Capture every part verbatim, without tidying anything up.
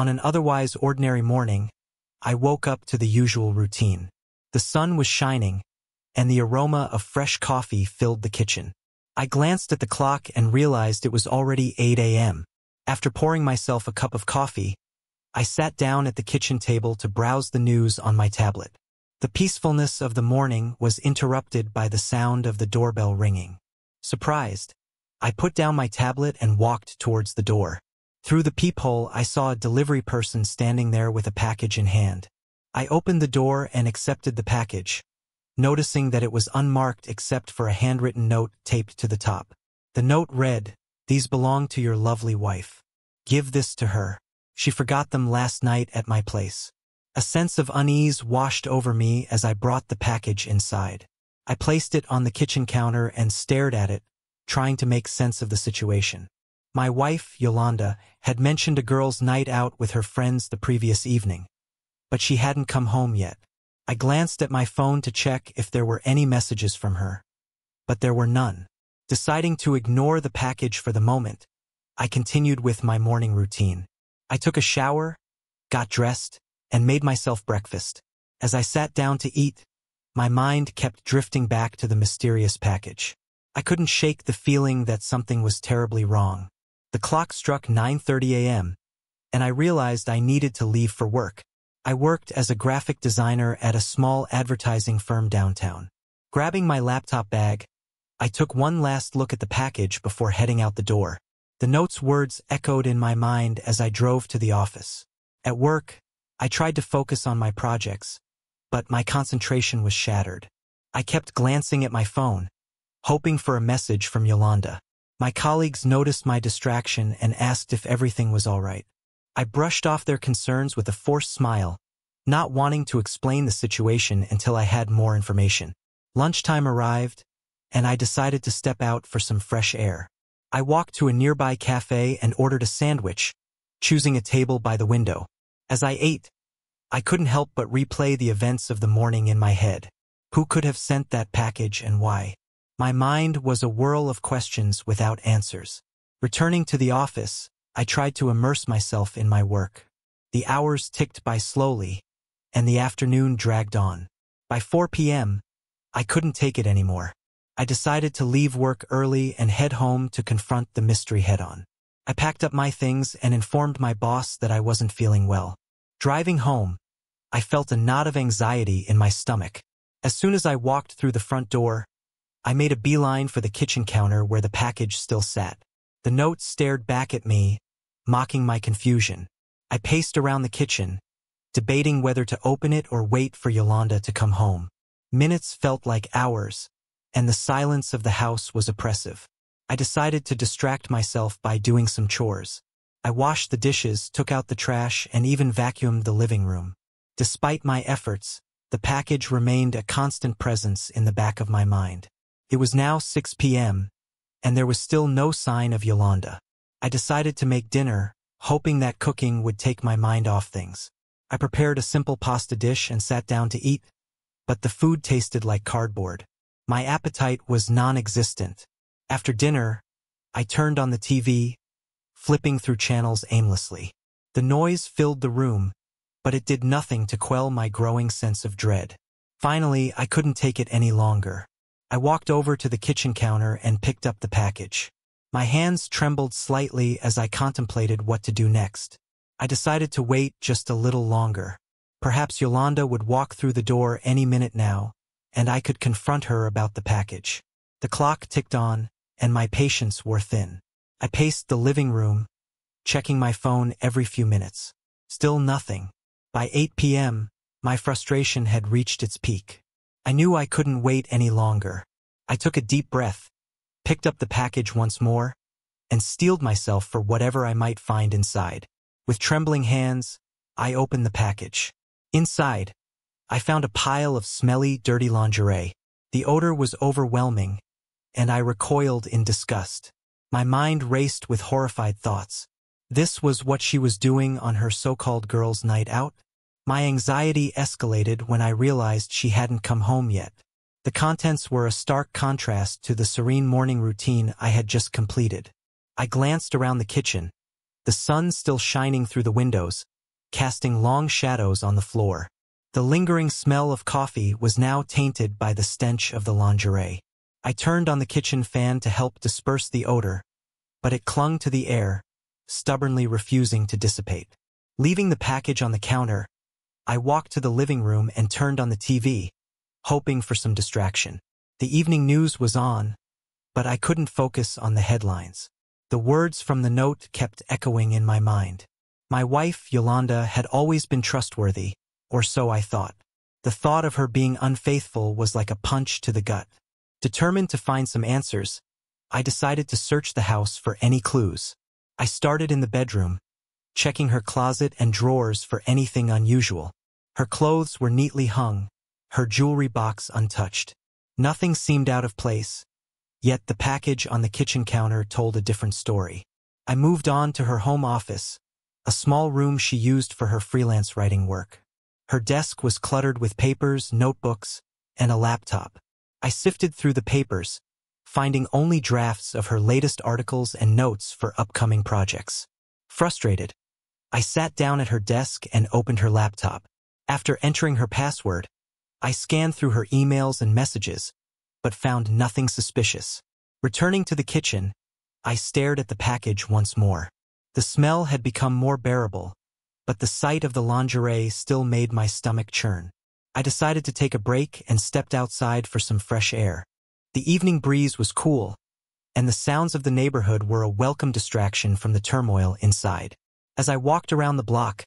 On an otherwise ordinary morning, I woke up to the usual routine. The sun was shining, and the aroma of fresh coffee filled the kitchen. I glanced at the clock and realized it was already eight a m After pouring myself a cup of coffee, I sat down at the kitchen table to browse the news on my tablet. The peacefulness of the morning was interrupted by the sound of the doorbell ringing. Surprised, I put down my tablet and walked towards the door. Through the peephole, I saw a delivery person standing there with a package in hand. I opened the door and accepted the package, noticing that it was unmarked except for a handwritten note taped to the top. The note read, "These belong to your lovely wife. Give this to her. She forgot them last night at my place." A sense of unease washed over me as I brought the package inside. I placed it on the kitchen counter and stared at it, trying to make sense of the situation. My wife, Yolanda, had mentioned a girls' night out with her friends the previous evening, but she hadn't come home yet. I glanced at my phone to check if there were any messages from her, but there were none. Deciding to ignore the package for the moment, I continued with my morning routine. I took a shower, got dressed, and made myself breakfast. As I sat down to eat, my mind kept drifting back to the mysterious package. I couldn't shake the feeling that something was terribly wrong. The clock struck nine thirty a m, and I realized I needed to leave for work. I worked as a graphic designer at a small advertising firm downtown. Grabbing my laptop bag, I took one last look at the package before heading out the door. The note's words echoed in my mind as I drove to the office. At work, I tried to focus on my projects, but my concentration was shattered. I kept glancing at my phone, hoping for a message from Yolanda. My colleagues noticed my distraction and asked if everything was all right. I brushed off their concerns with a forced smile, not wanting to explain the situation until I had more information. Lunchtime arrived, and I decided to step out for some fresh air. I walked to a nearby cafe and ordered a sandwich, choosing a table by the window. As I ate, I couldn't help but replay the events of the morning in my head. Who could have sent that package and why? My mind was a whirl of questions without answers. Returning to the office, I tried to immerse myself in my work. The hours ticked by slowly, and the afternoon dragged on. By four p m, I couldn't take it anymore. I decided to leave work early and head home to confront the mystery head-on. I packed up my things and informed my boss that I wasn't feeling well. Driving home, I felt a knot of anxiety in my stomach. As soon as I walked through the front door, I made a beeline for the kitchen counter where the package still sat. The note stared back at me, mocking my confusion. I paced around the kitchen, debating whether to open it or wait for Yolanda to come home. Minutes felt like hours, and the silence of the house was oppressive. I decided to distract myself by doing some chores. I washed the dishes, took out the trash, and even vacuumed the living room. Despite my efforts, the package remained a constant presence in the back of my mind. It was now six p m, and there was still no sign of Yolanda. I decided to make dinner, hoping that cooking would take my mind off things. I prepared a simple pasta dish and sat down to eat, but the food tasted like cardboard. My appetite was non-existent. After dinner, I turned on the T V, flipping through channels aimlessly. The noise filled the room, but it did nothing to quell my growing sense of dread. Finally, I couldn't take it any longer. I walked over to the kitchen counter and picked up the package. My hands trembled slightly as I contemplated what to do next. I decided to wait just a little longer. Perhaps Yolanda would walk through the door any minute now, and I could confront her about the package. The clock ticked on, and my patience wore thin. I paced the living room, checking my phone every few minutes. Still nothing. By eight p m, my frustration had reached its peak. I knew I couldn't wait any longer. I took a deep breath, picked up the package once more, and steeled myself for whatever I might find inside. With trembling hands, I opened the package. Inside, I found a pile of smelly, dirty lingerie. The odor was overwhelming, and I recoiled in disgust. My mind raced with horrified thoughts. This was what she was doing on her so-called girls' night out? My anxiety escalated when I realized she hadn't come home yet. The contents were a stark contrast to the serene morning routine I had just completed. I glanced around the kitchen, the the sun still shining through the windows, casting long shadows on the floor. The lingering smell of coffee was now tainted by the stench of the lingerie. I turned on the kitchen fan to help disperse the odor, but it clung to the air, stubbornly refusing to dissipate. Leaving the package on the counter, I walked to the living room and turned on the T V, hoping for some distraction. The evening news was on, but I couldn't focus on the headlines. The words from the note kept echoing in my mind. My wife, Yolanda, had always been trustworthy, or so I thought. The thought of her being unfaithful was like a punch to the gut. Determined to find some answers, I decided to search the house for any clues. I started in the bedroom, checking her closet and drawers for anything unusual. Her clothes were neatly hung, her jewelry box untouched. Nothing seemed out of place, yet the package on the kitchen counter told a different story. I moved on to her home office, a small room she used for her freelance writing work. Her desk was cluttered with papers, notebooks, and a laptop. I sifted through the papers, finding only drafts of her latest articles and notes for upcoming projects. Frustrated, I sat down at her desk and opened her laptop. After entering her password, I scanned through her emails and messages, but found nothing suspicious. Returning to the kitchen, I stared at the package once more. The smell had become more bearable, but the sight of the lingerie still made my stomach churn. I decided to take a break and stepped outside for some fresh air. The evening breeze was cool, and the sounds of the neighborhood were a welcome distraction from the turmoil inside. As I walked around the block,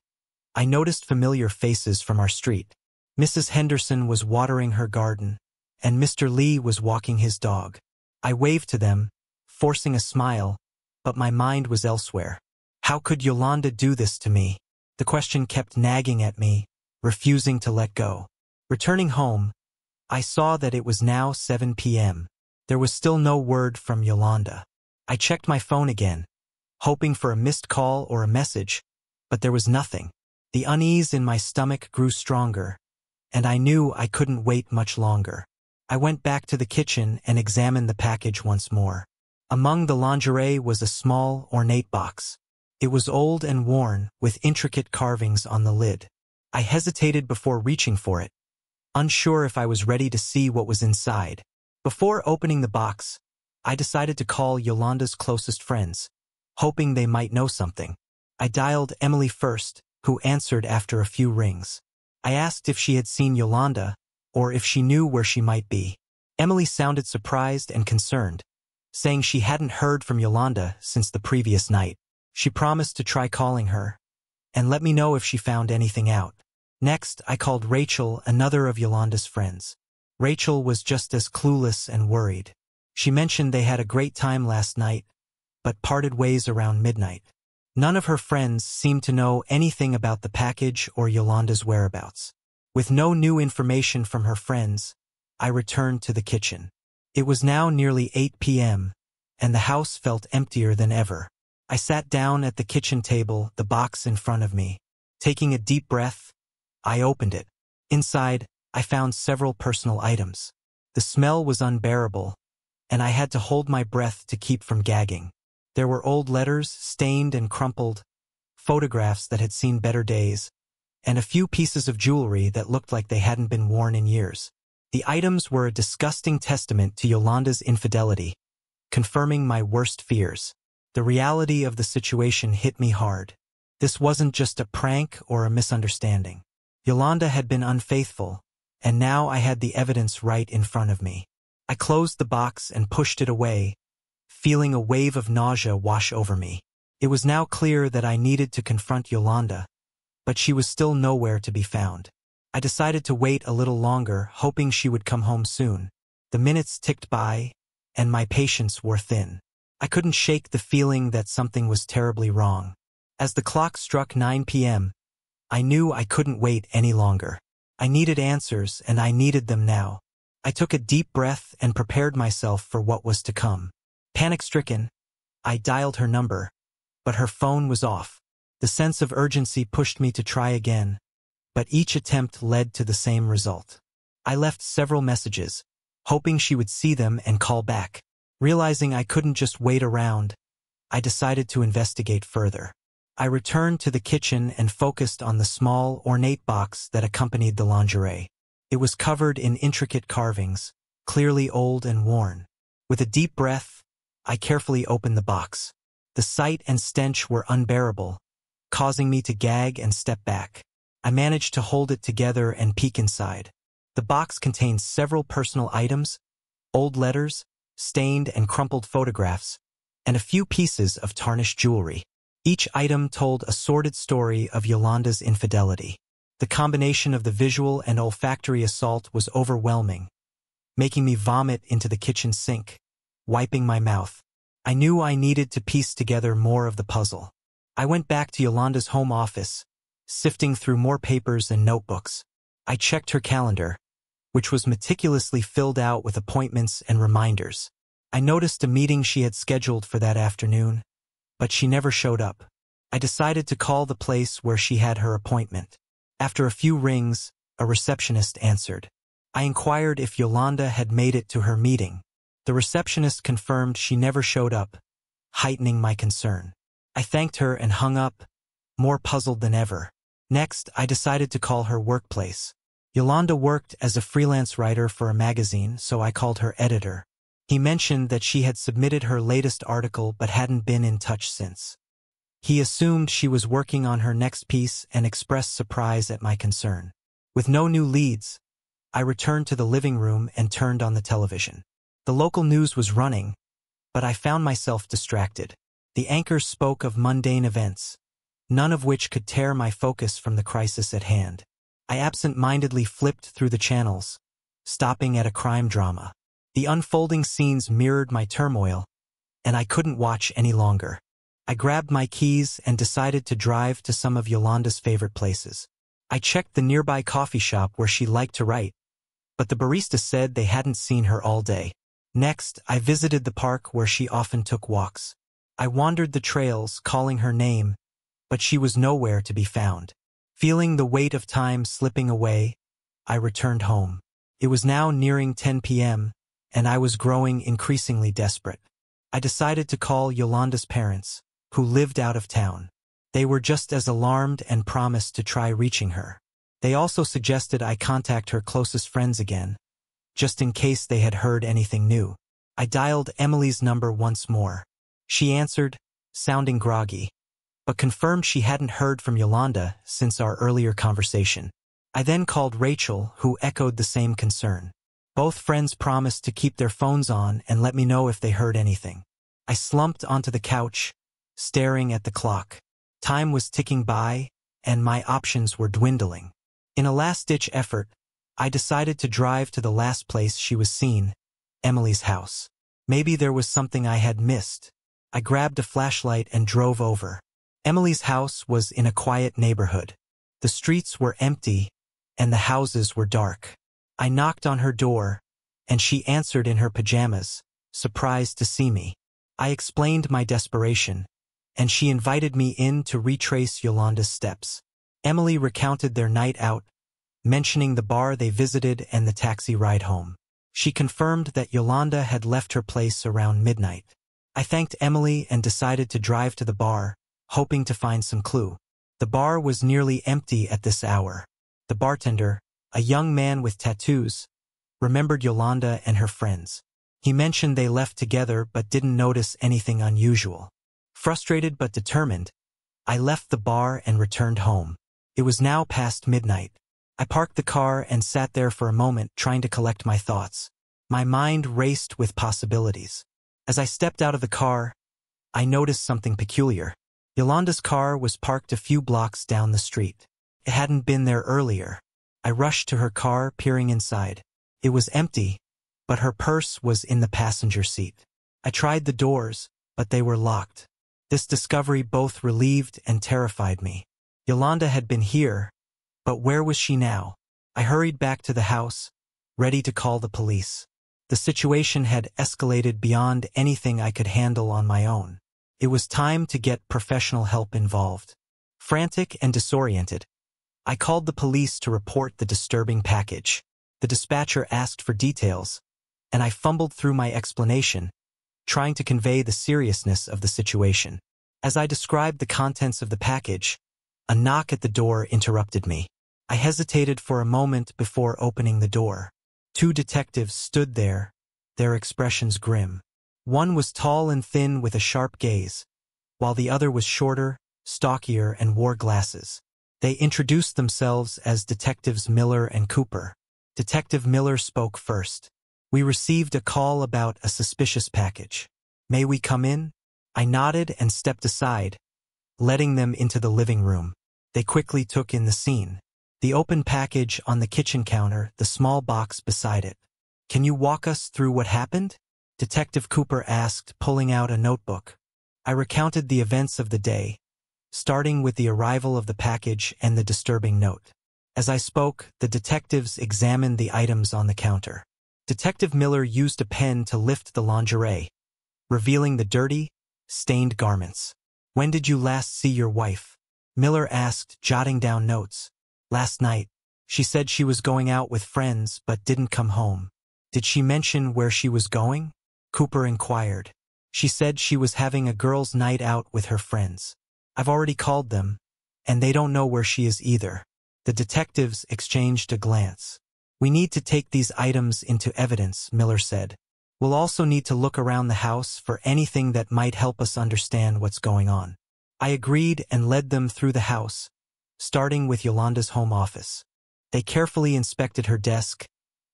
I noticed familiar faces from our street. Missus Henderson was watering her garden, and Mister Lee was walking his dog. I waved to them, forcing a smile, but my mind was elsewhere. How could Yolanda do this to me? The question kept nagging at me, refusing to let go. Returning home, I saw that it was now seven p m There was still no word from Yolanda. I checked my phone again, hoping for a missed call or a message, but there was nothing. The unease in my stomach grew stronger, and I knew I couldn't wait much longer. I went back to the kitchen and examined the package once more. Among the lingerie was a small, ornate box. It was old and worn, with intricate carvings on the lid. I hesitated before reaching for it, unsure if I was ready to see what was inside. Before opening the box, I decided to call Yolanda's closest friends, hoping they might know something. I dialed Emily first, who answered after a few rings. I asked if she had seen Yolanda, or if she knew where she might be. Emily sounded surprised and concerned, saying she hadn't heard from Yolanda since the previous night. She promised to try calling her, and let me know if she found anything out. Next, I called Rachel, another of Yolanda's friends. Rachel was just as clueless and worried. She mentioned they had a great time last night, but parted ways around midnight. None of her friends seemed to know anything about the package or Yolanda's whereabouts. With no new information from her friends, I returned to the kitchen. It was now nearly eight p m, and the house felt emptier than ever. I sat down at the kitchen table, the box in front of me. Taking a deep breath, I opened it. Inside, I found several personal items. The smell was unbearable, and I had to hold my breath to keep from gagging. There were old letters, stained and crumpled, photographs that had seen better days, and a few pieces of jewelry that looked like they hadn't been worn in years. The items were a disgusting testament to Yolanda's infidelity, confirming my worst fears. The reality of the situation hit me hard. This wasn't just a prank or a misunderstanding. Yolanda had been unfaithful, and now I had the evidence right in front of me. I closed the box and pushed it away, feeling a wave of nausea wash over me. It was now clear that I needed to confront Yolanda, but she was still nowhere to be found. I decided to wait a little longer, hoping she would come home soon. The minutes ticked by, and my patience wore thin. I couldn't shake the feeling that something was terribly wrong. As the clock struck nine p m, I knew I couldn't wait any longer. I needed answers, and I needed them now. I took a deep breath and prepared myself for what was to come. Panic-stricken, I dialed her number, but her phone was off. The sense of urgency pushed me to try again, but each attempt led to the same result. I left several messages, hoping she would see them and call back. Realizing I couldn't just wait around, I decided to investigate further. I returned to the kitchen and focused on the small, ornate box that accompanied the lingerie. It was covered in intricate carvings, clearly old and worn. With a deep breath, I carefully opened the box. The sight and stench were unbearable, causing me to gag and step back. I managed to hold it together and peek inside. The box contained several personal items, old letters, stained and crumpled photographs, and a few pieces of tarnished jewelry. Each item told a sordid story of Yolanda's infidelity. The combination of the visual and olfactory assault was overwhelming, making me vomit into the kitchen sink, wiping my mouth. I knew I needed to piece together more of the puzzle. I went back to Yolanda's home office, sifting through more papers and notebooks. I checked her calendar, which was meticulously filled out with appointments and reminders. I noticed a meeting she had scheduled for that afternoon, but she never showed up. I decided to call the place where she had her appointment. After a few rings, a receptionist answered. I inquired if Yolanda had made it to her meeting. The receptionist confirmed she never showed up, heightening my concern. I thanked her and hung up, more puzzled than ever. Next, I decided to call her workplace. Yolanda worked as a freelance writer for a magazine, so I called her editor. He mentioned that she had submitted her latest article but hadn't been in touch since. He assumed she was working on her next piece and expressed surprise at my concern. With no new leads, I returned to the living room and turned on the television. The local news was running, but I found myself distracted. The anchors spoke of mundane events, none of which could tear my focus from the crisis at hand. I absent-mindedly flipped through the channels, stopping at a crime drama. The unfolding scenes mirrored my turmoil, and I couldn't watch any longer. I grabbed my keys and decided to drive to some of Yolanda's favorite places. I checked the nearby coffee shop where she liked to write, but the barista said they hadn't seen her all day. Next, I visited the park where she often took walks. I wandered the trails, calling her name, but she was nowhere to be found. Feeling the weight of time slipping away, I returned home. It was now nearing ten p m, and I was growing increasingly desperate. I decided to call Yolanda's parents, who lived out of town. They were just as alarmed and promised to try reaching her. They also suggested I contact her closest friends again, just in case they had heard anything new. I dialed Emily's number once more. She answered, sounding groggy, but confirmed she hadn't heard from Yolanda since our earlier conversation. I then called Rachel, who echoed the same concern. Both friends promised to keep their phones on and let me know if they heard anything. I slumped onto the couch, staring at the clock. Time was ticking by, and my options were dwindling. In a last-ditch effort, I decided to drive to the last place she was seen, Emily's house. Maybe there was something I had missed. I grabbed a flashlight and drove over. Emily's house was in a quiet neighborhood. The streets were empty, and the houses were dark. I knocked on her door, and she answered in her pajamas, surprised to see me. I explained my desperation, and she invited me in to retrace Yolanda's steps. Emily recounted their night out, mentioning the bar they visited and the taxi ride home. She confirmed that Yolanda had left her place around midnight. I thanked Emily and decided to drive to the bar, hoping to find some clue. The bar was nearly empty at this hour. The bartender, a young man with tattoos, remembered Yolanda and her friends. He mentioned they left together but didn't notice anything unusual. Frustrated but determined, I left the bar and returned home. It was now past midnight. I parked the car and sat there for a moment, trying to collect my thoughts. My mind raced with possibilities. As I stepped out of the car, I noticed something peculiar. Yolanda's car was parked a few blocks down the street. It hadn't been there earlier. I rushed to her car, peering inside. It was empty, but her purse was in the passenger seat. I tried the doors, but they were locked. This discovery both relieved and terrified me. Yolanda had been here, but where was she now? I hurried back to the house, ready to call the police. The situation had escalated beyond anything I could handle on my own. It was time to get professional help involved. Frantic and disoriented, I called the police to report the disturbing package. The dispatcher asked for details, and I fumbled through my explanation, trying to convey the seriousness of the situation. As I described the contents of the package, a knock at the door interrupted me. I hesitated for a moment before opening the door. Two detectives stood there, their expressions grim. One was tall and thin with a sharp gaze, while the other was shorter, stockier, and wore glasses. They introduced themselves as Detectives Miller and Cooper. Detective Miller spoke first. "We received a call about a suspicious package. May we come in?" I nodded and stepped aside, letting them into the living room. They quickly took in the scene. The open package on the kitchen counter, the small box beside it. "Can you walk us through what happened?" Detective Cooper asked, pulling out a notebook. I recounted the events of the day, starting with the arrival of the package and the disturbing note. As I spoke, the detectives examined the items on the counter. Detective Miller used a pen to lift the lingerie, revealing the dirty, stained garments. "When did you last see your wife?" Miller asked, jotting down notes. "Last night. She said she was going out with friends but didn't come home." "Did she mention where she was going?" Cooper inquired. "She said she was having a girls' night out with her friends. I've already called them, and they don't know where she is either." The detectives exchanged a glance. "We need to take these items into evidence," Miller said. "We'll also need to look around the house for anything that might help us understand what's going on." I agreed and led them through the house, starting with Yolanda's home office. They carefully inspected her desk,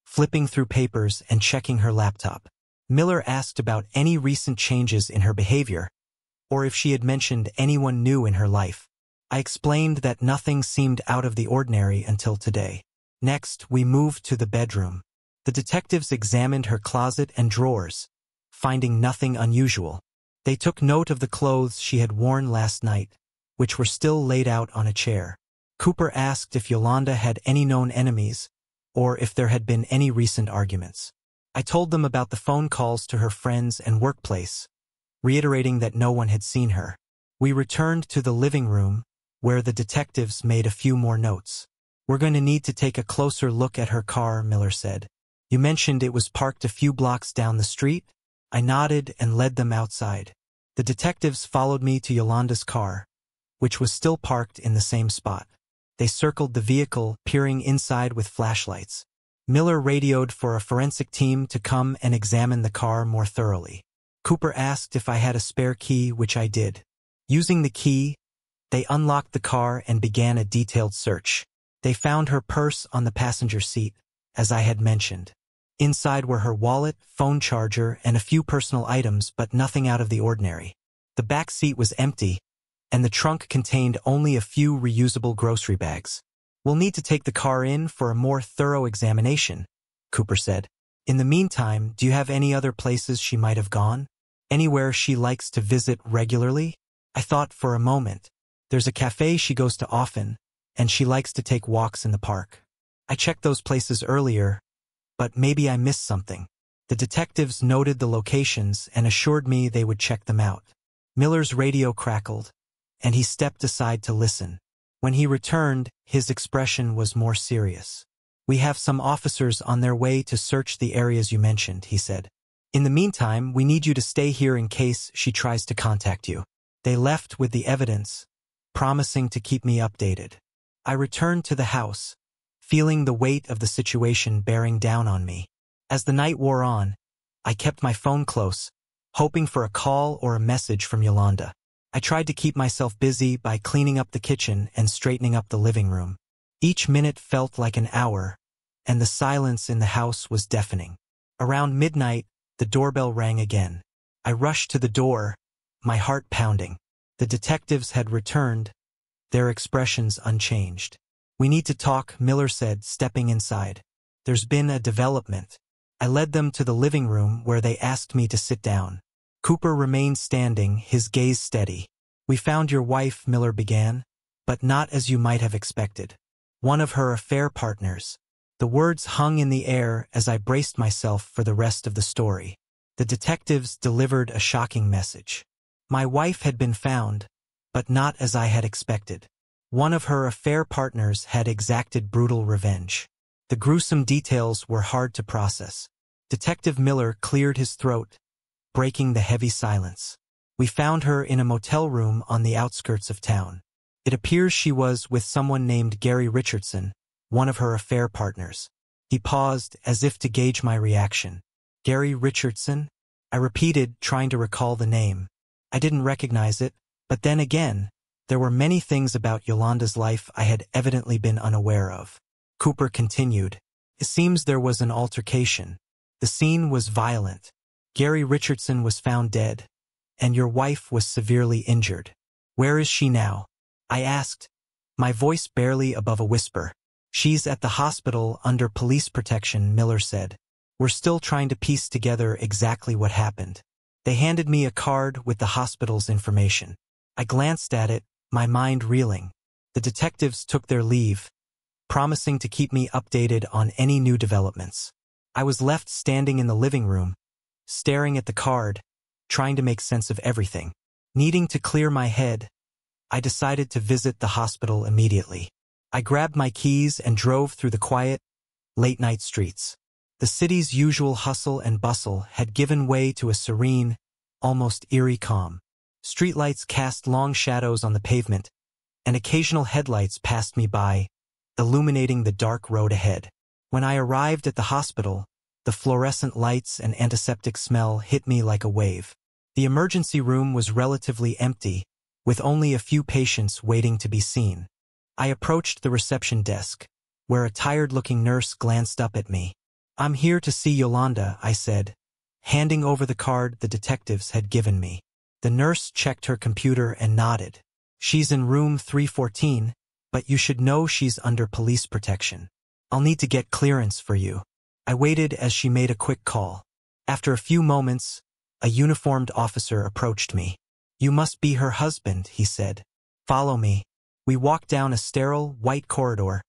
flipping through papers and checking her laptop. Miller asked about any recent changes in her behavior, or if she had mentioned anyone new in her life. I explained that nothing seemed out of the ordinary until today. Next, we moved to the bedroom. The detectives examined her closet and drawers, finding nothing unusual. They took note of the clothes she had worn last night, which were still laid out on a chair. Cooper asked if Yolanda had any known enemies, or if there had been any recent arguments. I told them about the phone calls to her friends and workplace, reiterating that no one had seen her. We returned to the living room, where the detectives made a few more notes. "We're going to need to take a closer look at her car," Miller said. "You mentioned it was parked a few blocks down the street?" I nodded and led them outside. The detectives followed me to Yolanda's car, which was still parked in the same spot. They circled the vehicle, peering inside with flashlights. Miller radioed for a forensic team to come and examine the car more thoroughly. Cooper asked if I had a spare key, which I did. Using the key, they unlocked the car and began a detailed search. They found her purse on the passenger seat, as I had mentioned. Inside were her wallet, phone charger, and a few personal items, but nothing out of the ordinary. The back seat was empty, and the trunk contained only a few reusable grocery bags. "We'll need to take the car in for a more thorough examination," Cooper said. "In the meantime, do you have any other places she might have gone? Anywhere she likes to visit regularly?" I thought for a moment. "There's a cafe she goes to often, and she likes to take walks in the park. I checked those places earlier, but maybe I missed something." The detectives noted the locations and assured me they would check them out. Miller's radio crackled, and he stepped aside to listen. When he returned, his expression was more serious. "We have some officers on their way to search the areas you mentioned," he said. "In the meantime, we need you to stay here in case she tries to contact you." They left with the evidence, promising to keep me updated. I returned to the house, feeling the weight of the situation bearing down on me. As the night wore on, I kept my phone close, hoping for a call or a message from Yolanda. I tried to keep myself busy by cleaning up the kitchen and straightening up the living room. Each minute felt like an hour, and the silence in the house was deafening. Around midnight, the doorbell rang again. I rushed to the door, my heart pounding. The detectives had returned, their expressions unchanged. "We need to talk," Miller said, stepping inside. "There's been a development." I led them to the living room where they asked me to sit down. Cooper remained standing, his gaze steady. "We found your wife," Miller began, "but not as you might have expected. One of her affair partners." The words hung in the air as I braced myself for the rest of the story. The detectives delivered a shocking message. "My wife had been found, but not as I had expected. One of her affair partners had exacted brutal revenge." The gruesome details were hard to process. Detective Miller cleared his throat, breaking the heavy silence. We found her in a motel room on the outskirts of town. It appears she was with someone named Gary Richardson, one of her affair partners. He paused as if to gauge my reaction. Gary Richardson? I repeated, trying to recall the name. I didn't recognize it, but then again, there were many things about Yolanda's life I had evidently been unaware of. Cooper continued. It seems there was an altercation. The scene was violent. Gary Richardson was found dead, and your wife was severely injured. Where is she now? I asked, my voice barely above a whisper. She's at the hospital under police protection, Miller said. We're still trying to piece together exactly what happened. They handed me a card with the hospital's information. I glanced at it, my mind reeling. The detectives took their leave, promising to keep me updated on any new developments. I was left standing in the living room, staring at the card, trying to make sense of everything. Needing to clear my head, I decided to visit the hospital immediately. I grabbed my keys and drove through the quiet, late-night streets. The city's usual hustle and bustle had given way to a serene, almost eerie calm. Streetlights cast long shadows on the pavement, and occasional headlights passed me by, illuminating the dark road ahead. When I arrived at the hospital, the fluorescent lights and antiseptic smell hit me like a wave. The emergency room was relatively empty, with only a few patients waiting to be seen. I approached the reception desk, where a tired-looking nurse glanced up at me. "I'm here to see Yolanda," I said, handing over the card the detectives had given me. The nurse checked her computer and nodded. "She's in room three fourteen, but you should know she's under police protection. I'll need to get clearance for you." I waited as she made a quick call. After a few moments, a uniformed officer approached me. "You must be her husband," he said. "Follow me." We walked down a sterile, white corridor,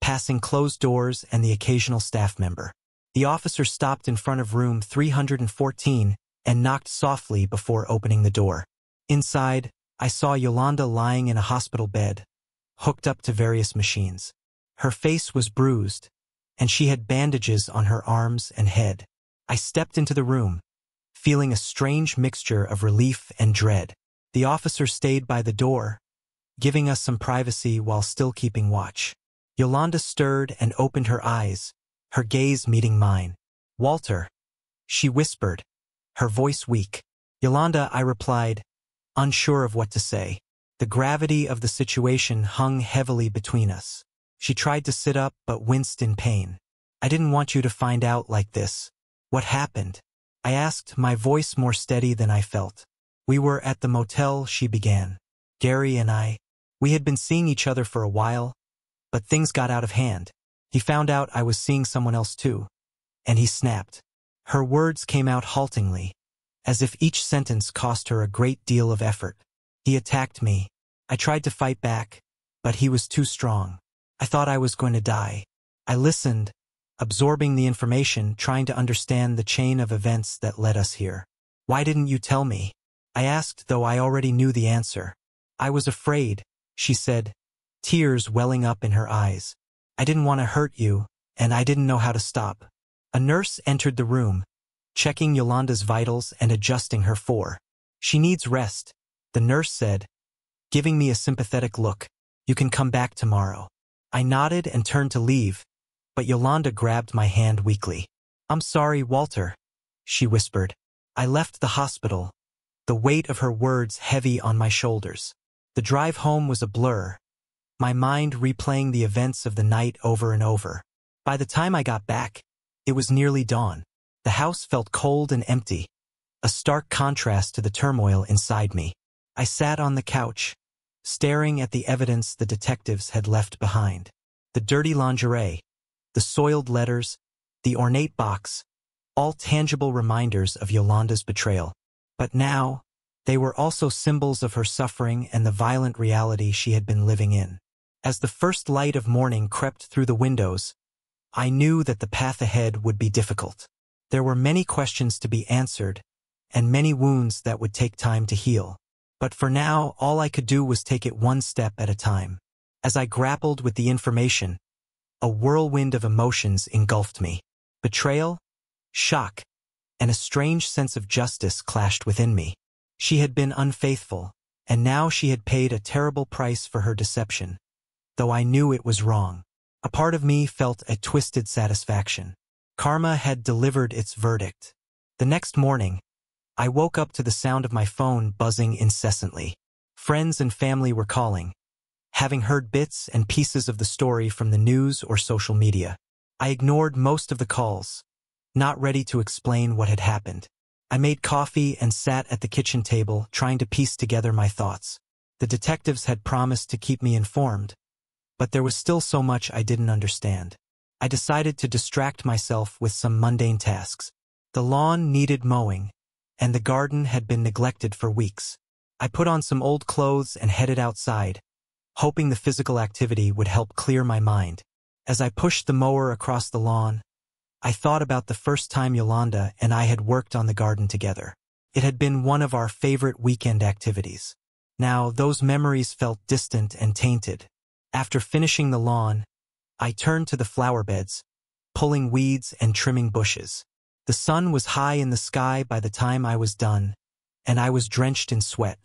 passing closed doors and the occasional staff member. The officer stopped in front of room three hundred fourteen and knocked softly before opening the door. Inside, I saw Yolanda lying in a hospital bed, hooked up to various machines. Her face was bruised, and she had bandages on her arms and head. I stepped into the room, feeling a strange mixture of relief and dread. The officer stayed by the door, giving us some privacy while still keeping watch. Yolanda stirred and opened her eyes, her gaze meeting mine. "Walter," she whispered, her voice weak. "Yolanda," I replied, unsure of what to say. The gravity of the situation hung heavily between us. She tried to sit up but winced in pain. "I didn't want you to find out like this. What happened?" I asked, my voice more steady than I felt. "We were at the motel," she began. "Gary and I, we had been seeing each other for a while, but things got out of hand. He found out I was seeing someone else too, and he snapped." Her words came out haltingly, as if each sentence cost her a great deal of effort. "He attacked me. I tried to fight back, but he was too strong. I thought I was going to die." I listened, absorbing the information, trying to understand the chain of events that led us here. "Why didn't you tell me?" I asked, though I already knew the answer. "I was afraid," she said, tears welling up in her eyes. "I didn't want to hurt you, and I didn't know how to stop." A nurse entered the room, checking Yolanda's vitals and adjusting her for. "She needs rest," the nurse said, giving me a sympathetic look. "You can come back tomorrow." I nodded and turned to leave, but Yolanda grabbed my hand weakly. "I'm sorry, Walter," she whispered. I left the hospital, the weight of her words heavy on my shoulders. The drive home was a blur, my mind replaying the events of the night over and over. By the time I got back, it was nearly dawn. The house felt cold and empty, a stark contrast to the turmoil inside me. I sat on the couch, staring at the evidence the detectives had left behind. The dirty lingerie, the soiled letters, the ornate box, all tangible reminders of Yolanda's betrayal. But now, they were also symbols of her suffering and the violent reality she had been living in. As the first light of morning crept through the windows, I knew that the path ahead would be difficult. There were many questions to be answered, and many wounds that would take time to heal. But for now, all I could do was take it one step at a time. As I grappled with the information, a whirlwind of emotions engulfed me. Betrayal, shock, and a strange sense of justice clashed within me. She had been unfaithful, and now she had paid a terrible price for her deception. Though I knew it was wrong, a part of me felt a twisted satisfaction. Karma had delivered its verdict. The next morning, I woke up to the sound of my phone buzzing incessantly. Friends and family were calling, having heard bits and pieces of the story from the news or social media. I ignored most of the calls, not ready to explain what had happened. I made coffee and sat at the kitchen table trying to piece together my thoughts. The detectives had promised to keep me informed, but there was still so much I didn't understand. I decided to distract myself with some mundane tasks. The lawn needed mowing, and the garden had been neglected for weeks. I put on some old clothes and headed outside, hoping the physical activity would help clear my mind. As I pushed the mower across the lawn, I thought about the first time Yolanda and I had worked on the garden together. It had been one of our favorite weekend activities. Now, those memories felt distant and tainted. After finishing the lawn, I turned to the flower beds, pulling weeds and trimming bushes. The sun was high in the sky by the time I was done, and I was drenched in sweat.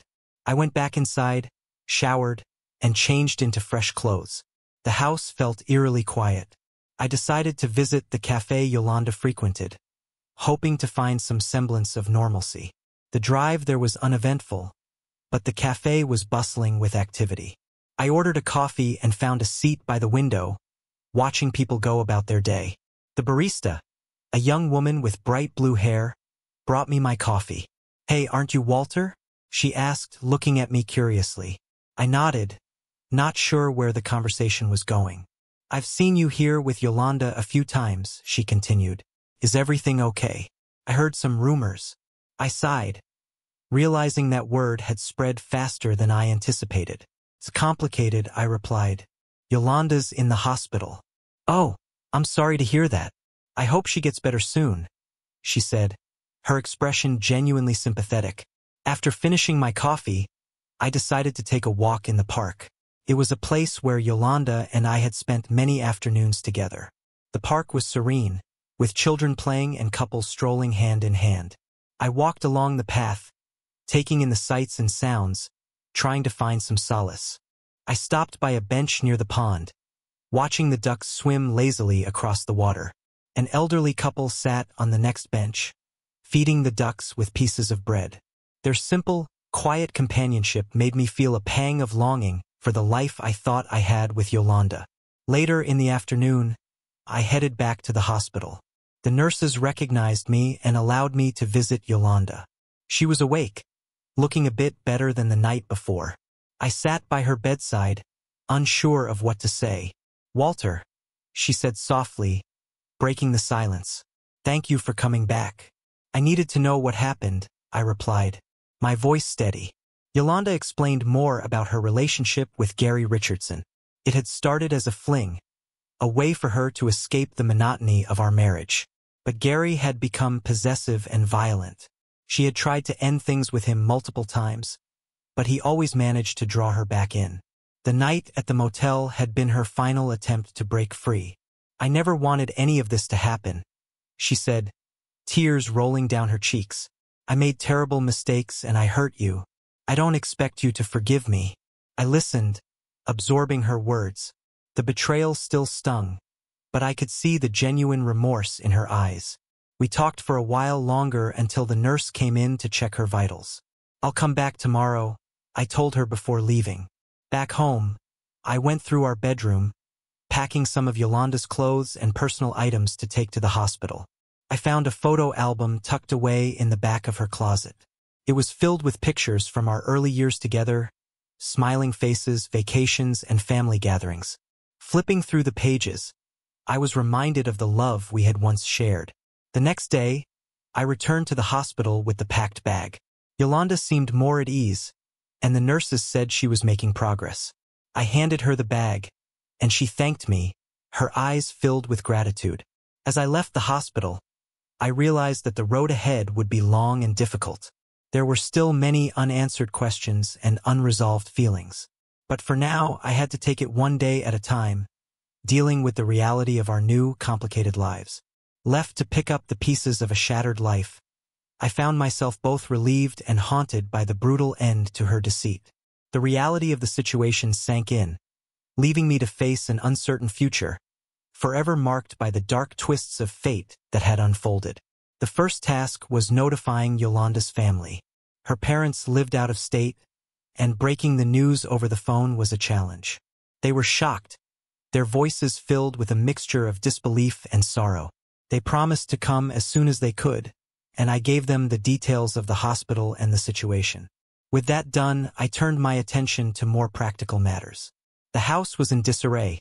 I went back inside, showered, and changed into fresh clothes. The house felt eerily quiet. I decided to visit the cafe Yolanda frequented, hoping to find some semblance of normalcy. The drive there was uneventful, but the cafe was bustling with activity. I ordered a coffee and found a seat by the window, watching people go about their day. The barista, a young woman with bright blue hair, brought me my coffee. "Hey, aren't you Walter?" she asked, looking at me curiously. I nodded, not sure where the conversation was going. "I've seen you here with Yolanda a few times," she continued. "Is everything okay? I heard some rumors." I sighed, realizing that word had spread faster than I anticipated. "It's complicated," I replied. "Yolanda's in the hospital." "Oh, I'm sorry to hear that. I hope she gets better soon," she said, her expression genuinely sympathetic. After finishing my coffee, I decided to take a walk in the park. It was a place where Yolanda and I had spent many afternoons together. The park was serene, with children playing and couples strolling hand in hand. I walked along the path, taking in the sights and sounds, trying to find some solace. I stopped by a bench near the pond, watching the ducks swim lazily across the water. An elderly couple sat on the next bench, feeding the ducks with pieces of bread. Their simple, quiet companionship made me feel a pang of longing for the life I thought I had with Yolanda. Later in the afternoon, I headed back to the hospital. The nurses recognized me and allowed me to visit Yolanda. She was awake, looking a bit better than the night before. I sat by her bedside, unsure of what to say. "Walter," she said softly, breaking the silence. "Thank you for coming back. I needed to know what happened," I replied, my voice steady. Yolanda explained more about her relationship with Gary Richardson. It had started as a fling, a way for her to escape the monotony of our marriage. But Gary had become possessive and violent. She had tried to end things with him multiple times, but he always managed to draw her back in. The night at the motel had been her final attempt to break free. "I never wanted any of this to happen," she said, tears rolling down her cheeks. "I made terrible mistakes and I hurt you. I don't expect you to forgive me." I listened, absorbing her words. The betrayal still stung, but I could see the genuine remorse in her eyes. We talked for a while longer until the nurse came in to check her vitals. "I'll come back tomorrow," I told her before leaving. Back home, I went through our bedroom, packing some of Yolanda's clothes and personal items to take to the hospital. I found a photo album tucked away in the back of her closet. It was filled with pictures from our early years together, smiling faces, vacations, and family gatherings. Flipping through the pages, I was reminded of the love we had once shared. The next day, I returned to the hospital with the packed bag. Yolanda seemed more at ease, and the nurses said she was making progress. I handed her the bag, and she thanked me, her eyes filled with gratitude. As I left the hospital, I realized that the road ahead would be long and difficult. There were still many unanswered questions and unresolved feelings. But for now, I had to take it one day at a time, dealing with the reality of our new, complicated lives. Left to pick up the pieces of a shattered life, I found myself both relieved and haunted by the brutal end to her deceit. The reality of the situation sank in, leaving me to face an uncertain future, forever marked by the dark twists of fate that had unfolded. The first task was notifying Yolanda's family. Her parents lived out of state, and breaking the news over the phone was a challenge. They were shocked, their voices filled with a mixture of disbelief and sorrow. They promised to come as soon as they could, and I gave them the details of the hospital and the situation. With that done, I turned my attention to more practical matters. The house was in disarray,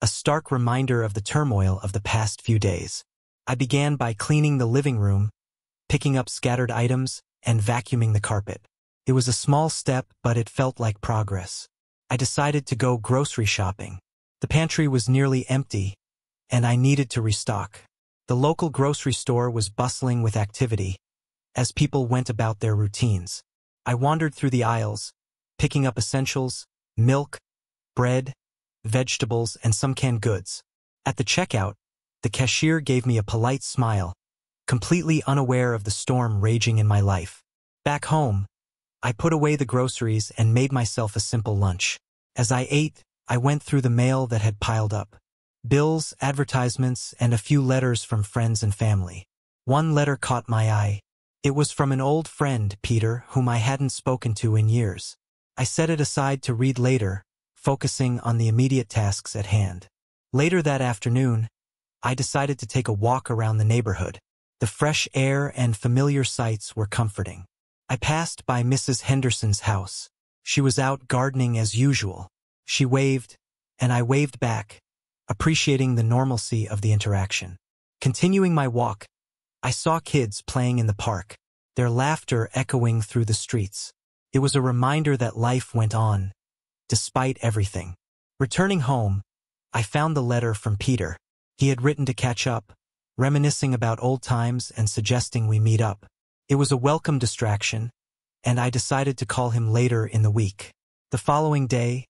a stark reminder of the turmoil of the past few days. I began by cleaning the living room, picking up scattered items, and vacuuming the carpet. It was a small step, but it felt like progress. I decided to go grocery shopping. The pantry was nearly empty, and I needed to restock. The local grocery store was bustling with activity, as people went about their routines. I wandered through the aisles, picking up essentials, milk, bread, vegetables, and some canned goods. At the checkout, the cashier gave me a polite smile, completely unaware of the storm raging in my life. Back home, I put away the groceries and made myself a simple lunch. As I ate, I went through the mail that had piled up. Bills, advertisements, and a few letters from friends and family. One letter caught my eye. It was from an old friend, Peter, whom I hadn't spoken to in years. I set it aside to read later, focusing on the immediate tasks at hand. Later that afternoon, I decided to take a walk around the neighborhood. The fresh air and familiar sights were comforting. I passed by Missus Henderson's house. She was out gardening as usual. She waved, and I waved back, appreciating the normalcy of the interaction. Continuing my walk, I saw kids playing in the park, their laughter echoing through the streets. It was a reminder that life went on, despite everything. Returning home, I found the letter from Peter. He had written to catch up, reminiscing about old times and suggesting we meet up. It was a welcome distraction, and I decided to call him later in the week. The following day,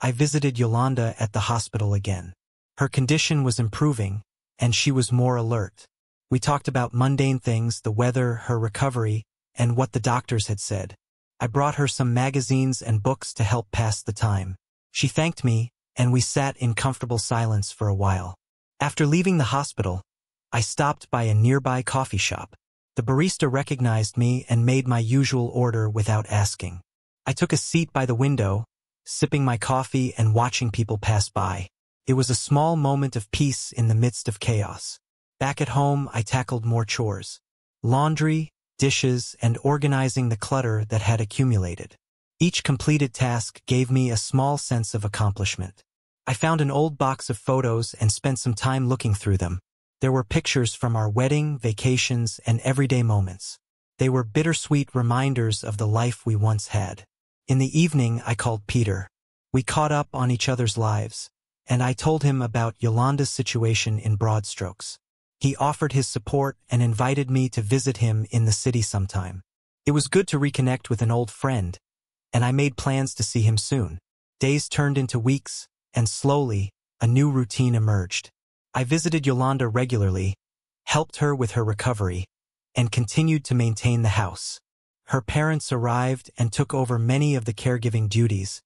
I visited Yolanda at the hospital again. Her condition was improving, and she was more alert. We talked about mundane things, the weather, her recovery, and what the doctors had said. I brought her some magazines and books to help pass the time. She thanked me, and we sat in comfortable silence for a while. After leaving the hospital, I stopped by a nearby coffee shop. The barista recognized me and made my usual order without asking. I took a seat by the window, sipping my coffee and watching people pass by. It was a small moment of peace in the midst of chaos. Back at home, I tackled more chores: laundry, dishes, and organizing the clutter that had accumulated. Each completed task gave me a small sense of accomplishment. I found an old box of photos and spent some time looking through them. There were pictures from our wedding, vacations, and everyday moments. They were bittersweet reminders of the life we once had. In the evening, I called Peter. We caught up on each other's lives, and I told him about Yolanda's situation in broad strokes. He offered his support and invited me to visit him in the city sometime. It was good to reconnect with an old friend, and I made plans to see him soon. Days turned into weeks, and slowly, a new routine emerged. I visited Yolanda regularly, helped her with her recovery, and continued to maintain the house. Her parents arrived and took over many of the caregiving duties,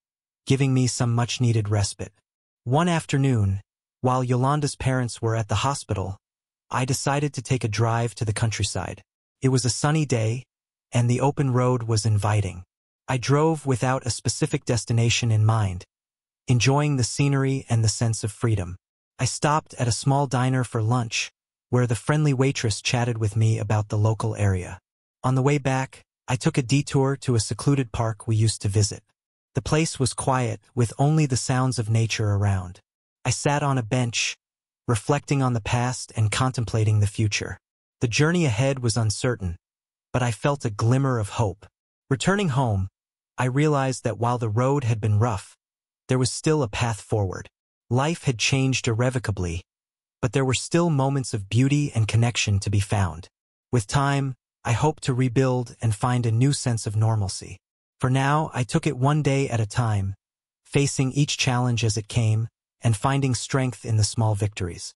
giving me some much-needed respite. One afternoon, while Yolanda's parents were at the hospital, I decided to take a drive to the countryside. It was a sunny day, and the open road was inviting. I drove without a specific destination in mind, enjoying the scenery and the sense of freedom. I stopped at a small diner for lunch, where the friendly waitress chatted with me about the local area. On the way back, I took a detour to a secluded park we used to visit. The place was quiet, with only the sounds of nature around. I sat on a bench, reflecting on the past and contemplating the future. The journey ahead was uncertain, but I felt a glimmer of hope. Returning home, I realized that while the road had been rough, there was still a path forward. Life had changed irrevocably, but there were still moments of beauty and connection to be found. With time, I hoped to rebuild and find a new sense of normalcy. For now, I took it one day at a time, facing each challenge as it came, and finding strength in the small victories.